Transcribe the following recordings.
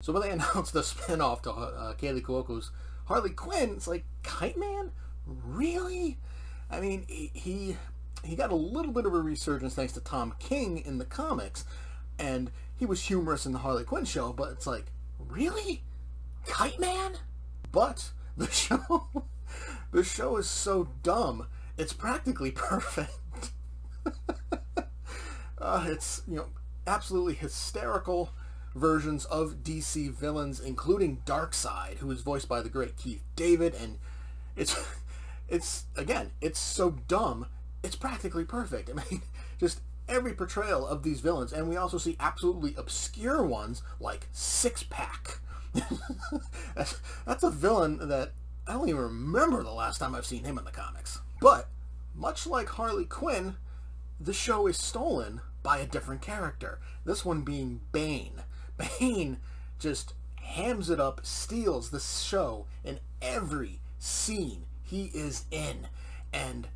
So when they announced the spinoff to Kaley Cuoco's Harley Quinn, it's like, Kite-Man? Really? I mean, he got a little bit of a resurgence thanks to Tom King in the comics, and he was humorous in the Harley Quinn show, but it's like, really? Kite-Man? But the show, the show is so dumb, it's practically perfect. It's, you know, absolutely hysterical versions of DC villains, including Darkseid, who is voiced by the great Keith David, and it's again, it's so dumb, it's practically perfect. I mean, just every portrayal of these villains, and we also see absolutely obscure ones like Sixpack. That's a villain that I don't even remember the last time I've seen him in the comics. But much like Harley Quinn, the show is stolen by a different character, this one being Bane. Bane just hams it up, steals the show in every scene he is in, and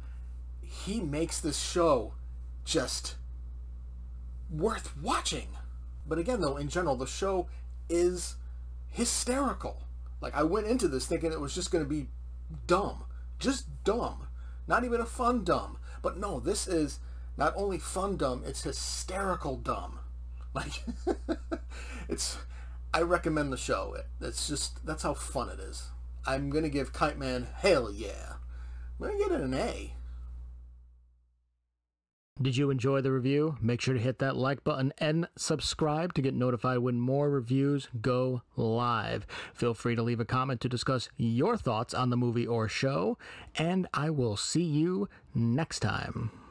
he makes this show just worth watching. But again, though, in general, the show is hysterical. Like, I went into this thinking it was just going to be dumb. Just dumb. Not even a fun dumb. But no, this is not only fun dumb, it's hysterical dumb. Like, I recommend the show. It's just, that's how fun it is. I'm going to give Kite-Man Hell Yeah. I'm going to get it an A. Did you enjoy the review? Make sure to hit that like button and subscribe to get notified when more reviews go live. Feel free to leave a comment to discuss your thoughts on the movie or show, and I will see you next time.